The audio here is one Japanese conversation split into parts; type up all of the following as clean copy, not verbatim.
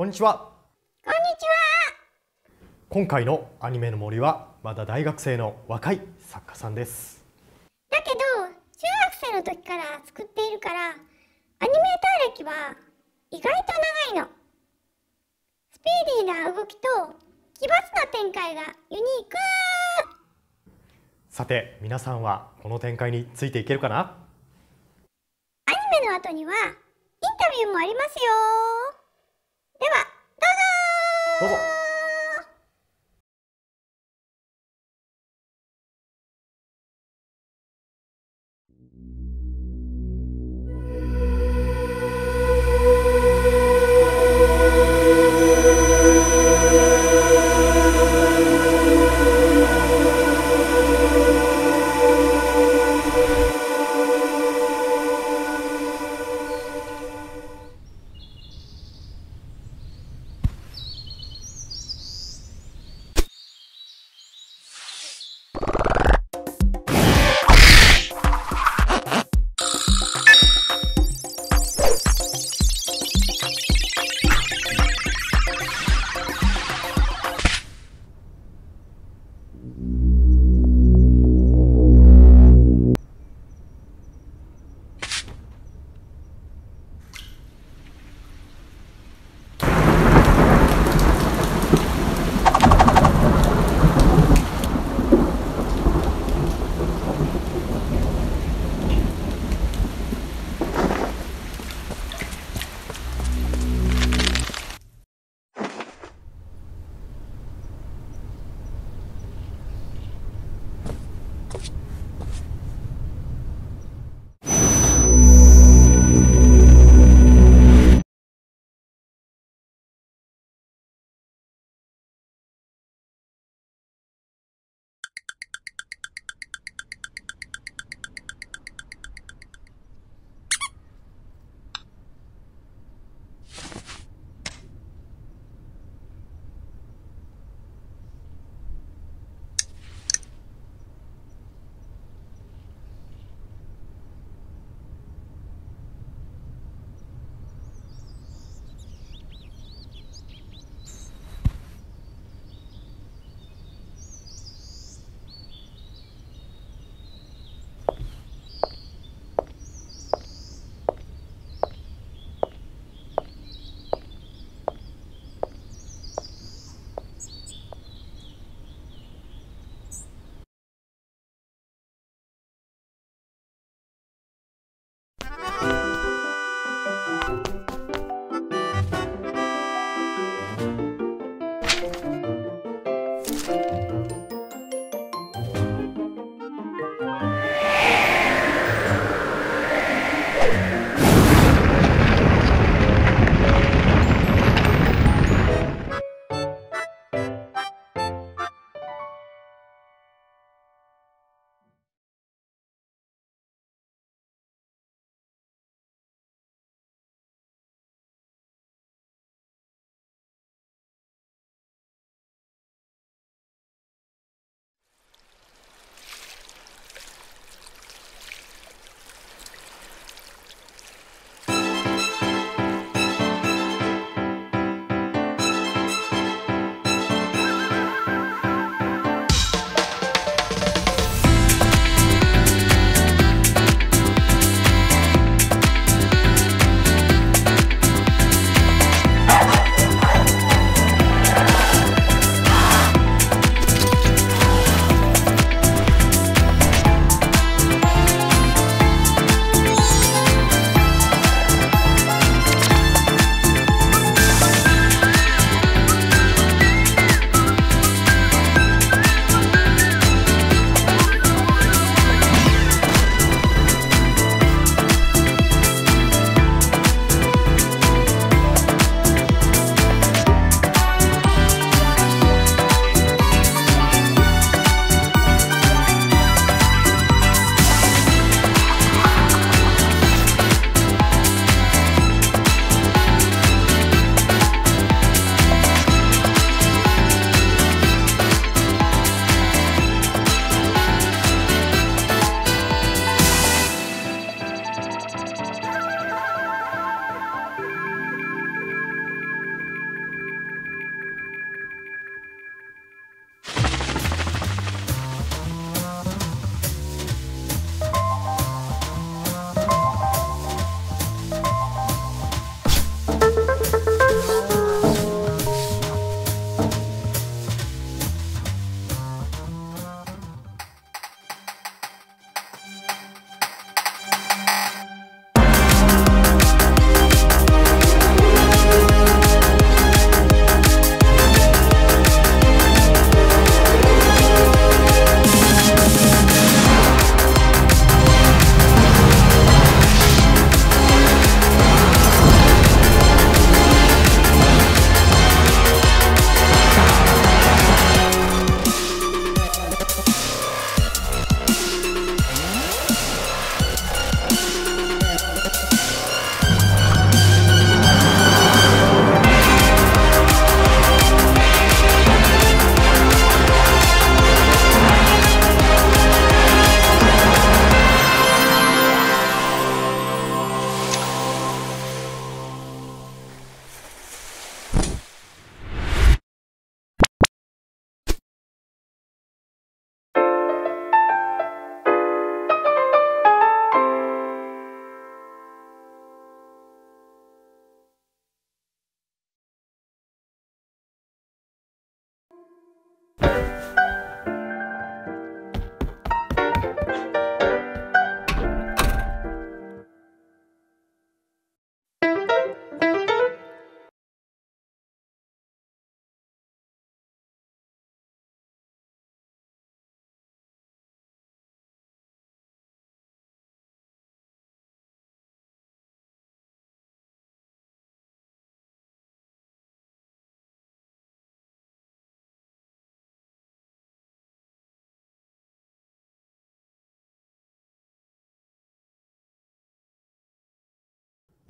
こんにちは。こんにちは。今回のアニメの森はまだ大学生の若い作家さんです。だけど中学生の時から作っているからアニメーター歴は意外と長いの。スピーディーな動きと奇抜な展開がユニーク。さて皆さんはこの展開についていけるかな。アニメの後にはインタビューもありますよ。ではどうぞ。どうぞ。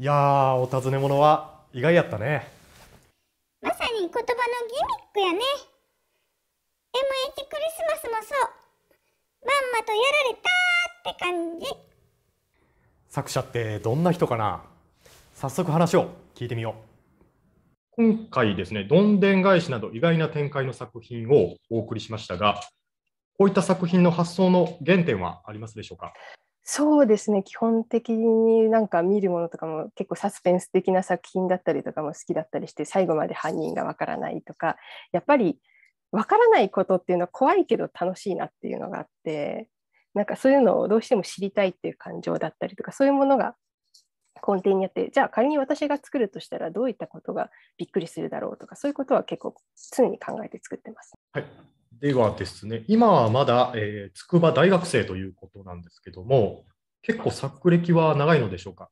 いやー、お尋ね者は意外やったね。まさに言葉のギミックやね。MH クリスマスもそう、まんまとやられたーって感じ。作者ってどんな人かな。早速話を聞いてみよう。今回ですね、どんでん返しなど意外な展開の作品をお送りしましたが、こういった作品の発想の原点はありますでしょうか。そうですね、基本的になんか見るものとかも結構サスペンス的な作品だったりとかも好きだったりして、最後まで犯人がわからないとか、やっぱりわからないことっていうのは怖いけど楽しいなっていうのがあって、なんかそういうのをどうしても知りたいっていう感情だったりとか、そういうものが根底にあって、じゃあ仮に私が作るとしたらどういったことがびっくりするだろうとか、そういうことは結構常に考えて作ってます。はい、ではですね、今はまだ、筑波大学生ということなんですけども、結構作歴は長いのでしょうか。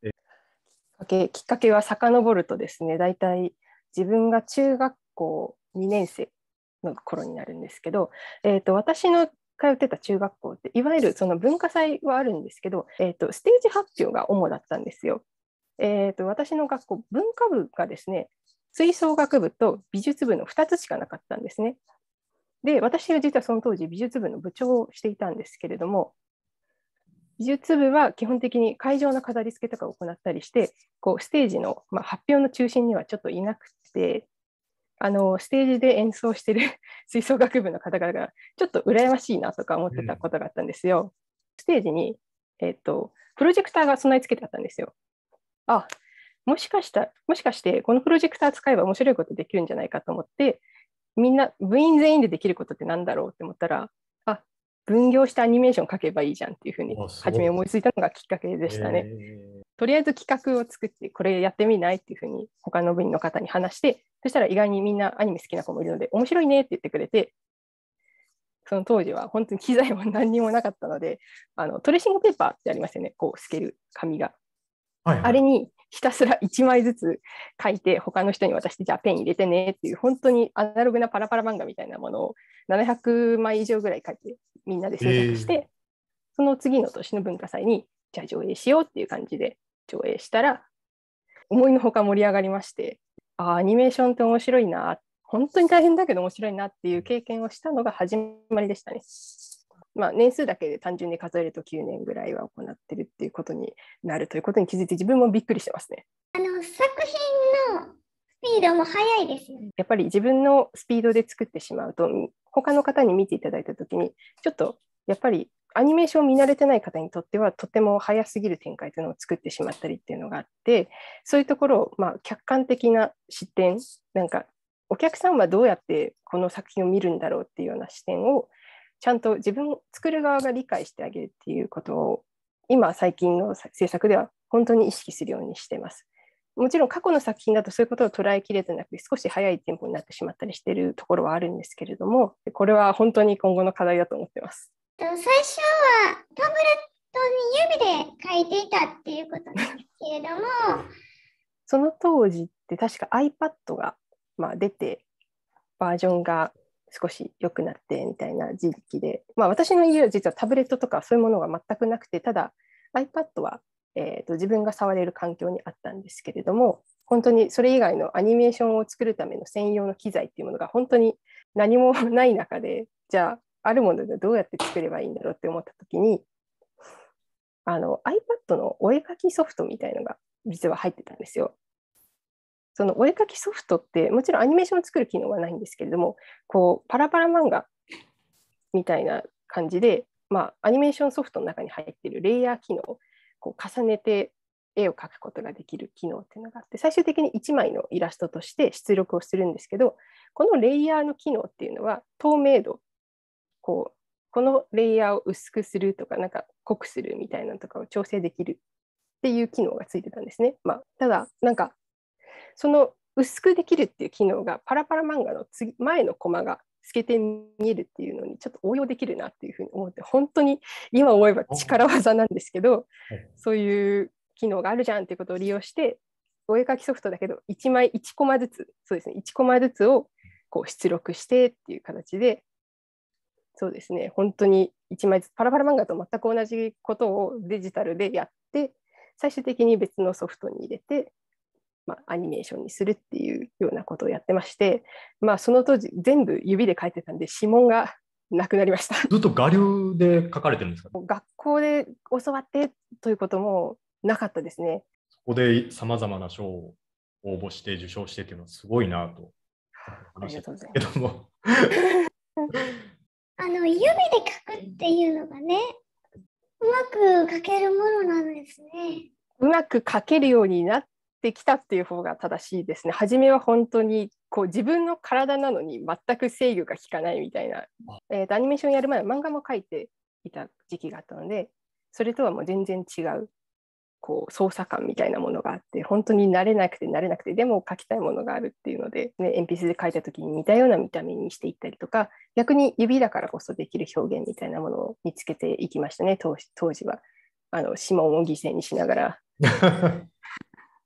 きっかけは遡るとですね、大体自分が中学校2年生の頃になるんですけど、私の通ってた中学校っていわゆるその文化祭はあるんですけど、ステージ発表が主だったんですよ。私の学校、文化部がですね、吹奏楽部と美術部の2つしかなかったんですね。で、私は実はその当時美術部の部長をしていたんですけれども、美術部は基本的に会場の飾り付けとかを行ったりして、こうステージの、発表の中心にはちょっといなくて、ステージで演奏してる吹奏楽部の方々がちょっと羨ましいなとか思ってたことがあったんですよ。ステージに、プロジェクターが備え付けてあったんですよ。あ、もしかしてこのプロジェクター使えば面白いことできるんじゃないかと思って、みんな部員全員でできることってなんだろうって思ったら、あ、分業してアニメーション描けばいいじゃんっていうふうに初め思いついたのがきっかけでしたね。とりあえず企画を作って、これやってみないっていうふうに他の部員の方に話して、そしたら意外にみんなアニメ好きな子もいるので面白いねって言ってくれて、その当時は本当に機材も何にもなかったので、トレーシングペーパーってありますよね、こう透ける紙が、はいはい、あれにひたすら1枚ずつ書いて他の人に渡して、じゃあペン入れてねっていう、本当にアナログなパラパラ漫画みたいなものを700枚以上ぐらい書いてみんなで制作して、その次の年の文化祭にじゃあ上映しようっていう感じで上映したら、思いのほか盛り上がりまして、あ、アニメーションって面白いな、本当に大変だけど面白いなっていう経験をしたのが始まりでしたね。年数だけで単純に数えると9年ぐらいは行ってるっていうことになるということに気づいて、自分もびっくりしてますね。作品のスピードも速いですよね。やっぱり自分のスピードで作ってしまうと、他の方に見ていただいたときにちょっとやっぱりアニメーションを見慣れてない方にとってはとても速すぎる展開というのを作ってしまったりっていうのがあって、そういうところを客観的な視点、なんかお客さんはどうやってこの作品を見るんだろうっていうような視点をちゃんと自分作る側が理解してあげるっていうことを、今最近の制作では本当に意識するようにしてます。もちろん過去の作品だとそういうことを捉えきれてなくて、少し早いテンポになってしまったりしているところはあるんですけれども、これは本当に今後の課題だと思ってます。最初はタブレットに指で書いていたっていうことなんですけれどもその当時って確か iPad が出て、バージョンが少し良くなってみたいな時期で、私の家は実はタブレットとかそういうものが全くなくて、ただ iPad は、自分が触れる環境にあったんですけれども、本当にそれ以外のアニメーションを作るための専用の機材っていうものが本当に何もない中で、じゃああるものでどうやって作ればいいんだろうって思った時に、iPad のお絵描きソフトみたいのが実は入ってたんですよ。そのお絵描きソフトってもちろんアニメーションを作る機能はないんですけれども、こうパラパラ漫画みたいな感じで、アニメーションソフトの中に入っているレイヤー機能をこう重ねて絵を描くことができる機能っていうのがあって、最終的に1枚のイラストとして出力をするんですけど、このレイヤーの機能っていうのは透明度、このレイヤーを薄くするとか、なんか濃くするみたいなのとかを調整できるっていう機能がついてたんですね。ただなんかその薄くできるっていう機能がパラパラ漫画の前のコマが透けて見えるっていうのにちょっと応用できるなっていうふうに思って、本当に今思えば力技なんですけど、そういう機能があるじゃんっていうことを利用して、お絵描きソフトだけど1枚1コマずつ、そうですね、1コマずつをこう出力してっていう形で、そうですね、本当に1枚ずつパラパラ漫画と全く同じことをデジタルでやって、最終的に別のソフトに入れて、アニメーションにするっていうようなことをやってまして、その当時全部指で書いてたんで指紋がなくなりました。ずっと我流で書かれてるんですか？学校で教わってということもなかったですね。そこでさまざまな賞を応募して受賞してっていうのはすごいなと話してたんですけども。指で書くっていうのがね、うまく書けるものなんですね。うまく書けるようになってきたっていう方が正しいですね。初めは本当にこう自分の体なのに全く制御が効かないみたいな、アニメーションやる前は漫画も描いていた時期があったので、それとはもう全然違う、こう操作感みたいなものがあって、本当に慣れなくてでも描きたいものがあるっていうので、鉛筆で描いた時に似たような見た目にしていったりとか、逆に指だからこそできる表現みたいなものを見つけていきましたね。当時は指紋を犠牲にしながら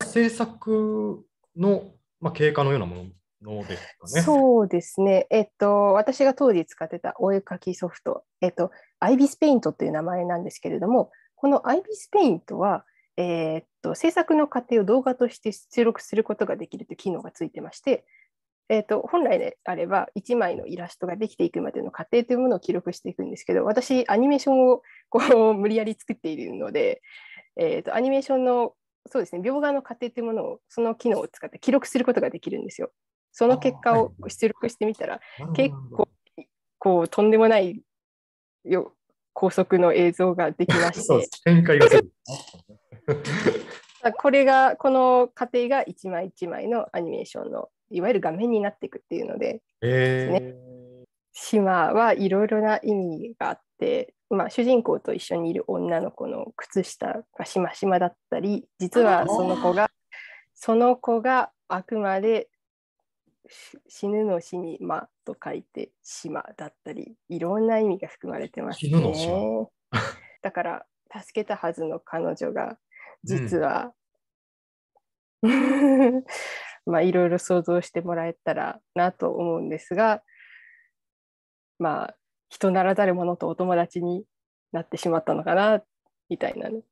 制作の、経過のようなものですかね。そうですね、私が当時使ってたお絵描きソフト、IbisPaint っていう名前なんですけれども、この IbisPaint は制作の過程を動画として出力することができるという機能がついてまして、本来であれば1枚のイラストができていくまでの過程というものを記録していくんですけど、私アニメーションをこう無理やり作っているので、アニメーションのそうですね、描画の過程というものをその機能を使って記録することができるんですよ。その結果を出力してみたら、結構こうとんでもない高速の映像ができまして、展開がこの過程が一枚一枚のアニメーションのいわゆる画面になっていくっていうので、島はいろいろな意味があって、主人公と一緒にいる女の子の靴下がしましまだったり、実はその子があくまで死ぬの死にまと書いてしまだったり、いろんな意味が含まれてますね。死ぬのしまだから助けたはずの彼女が実は、いろいろ想像してもらえたらなと思うんですが、人ならざるものとお友達になってしまったのかなみたいな、ね。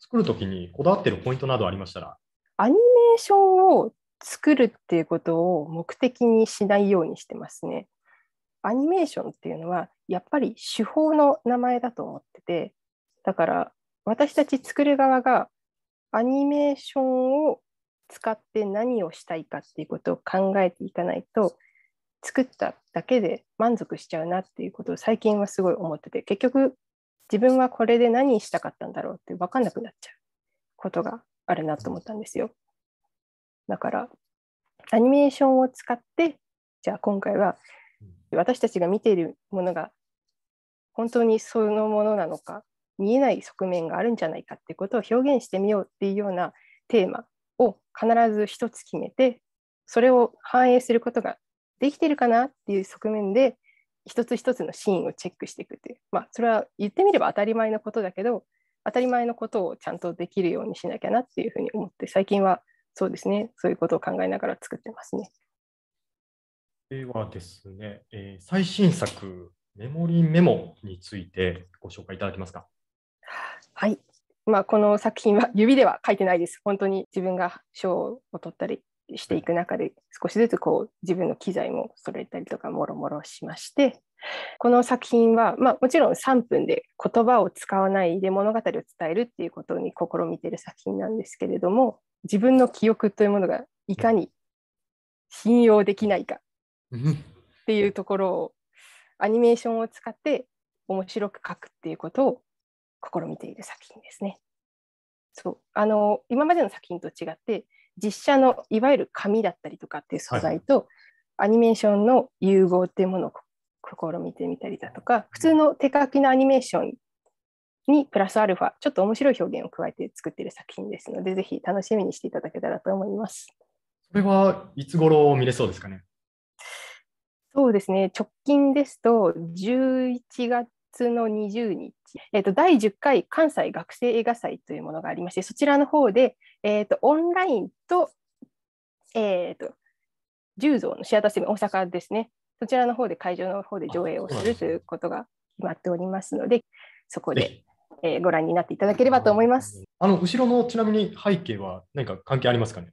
作るときにこだわってるポイントなどありましたら。アニメーションを作るっていうことを目的にしないようにしてますね。アニメーションっていうのはやっぱり手法の名前だと思ってて、だから私たち作る側がアニメーションを使って何をしたいかっていうことを考えていかないと、作っただけで満足しちゃうなっていうことを最近はすごい思ってて、結局自分はこれで何したかったんだろうって分かんなくなっちゃうことがあるなと思ったんですよ。だからアニメーションを使って、じゃあ今回は私たちが見ているものが本当にそのものなのか、見えない側面があるんじゃないかっていうことを表現してみようっていうようなテーマを必ず一つ決めて、それを反映することができてるかなっていう側面で一つ一つのシーンをチェックしていくっていう、それは言ってみれば当たり前のことだけど、当たり前のことをちゃんとできるようにしなきゃなっていうふうに思って、最近はそうですね、そういうことを考えながら作ってますね。ではですね、最新作メモリーメモについてご紹介いただけますか？はい、この作品は指では書いてないです。本当に自分が賞を取ったりしていく中で少しずつこう自分の機材も揃えたりとかもろもろしまして、この作品は、もちろん3分で言葉を使わないで物語を伝えるっていうことに試みている作品なんですけれども、自分の記憶というものがいかに信用できないかっていうところをアニメーションを使って面白く書くっていうことを試みている作品ですね。そう、今までの作品と違って実写のいわゆる紙だったりとかっていう素材とアニメーションの融合っていうものを試みてみたりだとか、普通の手書きのアニメーションにプラスアルファちょっと面白い表現を加えて作っている作品ですので、ぜひ楽しみにしていただけたらと思います。それはいつ頃見れそうですかね？そうですね、直近ですと11月の20日、第10回関西学生映画祭というものがありまして、そちらの方で、オンラインと、10増のシアターセブン大阪ですね、そちらの方で会場の方で上映をするということが決まっておりますので、そこでご覧になっていただければと思います。後ろのちなみに背景は何か関係ありますかね？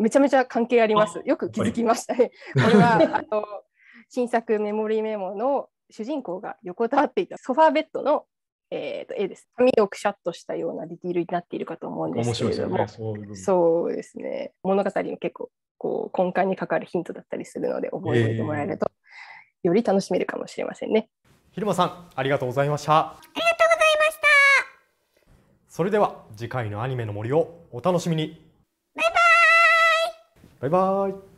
めちゃめちゃ関係あります。よく気づきましたね。これは新作メモリーメモの主人公が横たわっていたソファーベッドの、絵です。髪をくしゃっとしたようなディティールになっているかと思うんですけれども。面白いですよね。そうですね。物語に結構こう根幹にかかるヒントだったりするので、覚えておいてもらえると、より楽しめるかもしれませんね。蛭間さん、ありがとうございました。ありがとうございました。それでは次回のアニメの森をお楽しみに。バイバイ。バイバイ。